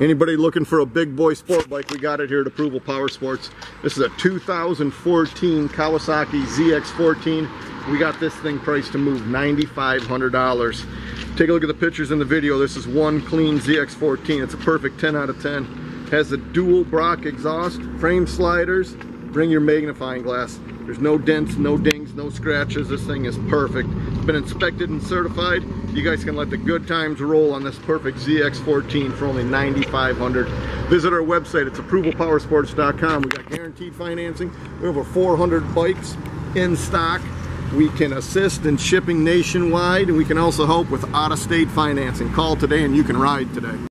Anybody looking for a big boy sport bike, we got it here at Approval Power Sports. This is a 2014 Kawasaki ZX-14. We got this thing priced to move $9,500. Take a look at the pictures in the video. This is one clean ZX-14. It's a perfect 10 out of 10. Has the dual Brock exhaust, frame sliders. Bring your magnifying glass. There's no dents, no dings, no scratches. This thing is perfect. It's been inspected and certified. You guys can let the good times roll on this perfect ZX-14 for only $9,500. Visit our website. It's ApprovalPowersports.com. We got guaranteed financing. We have over 400 bikes in stock. We can assist in shipping nationwide, and we can also help with out-of-state financing. Call today and you can ride today.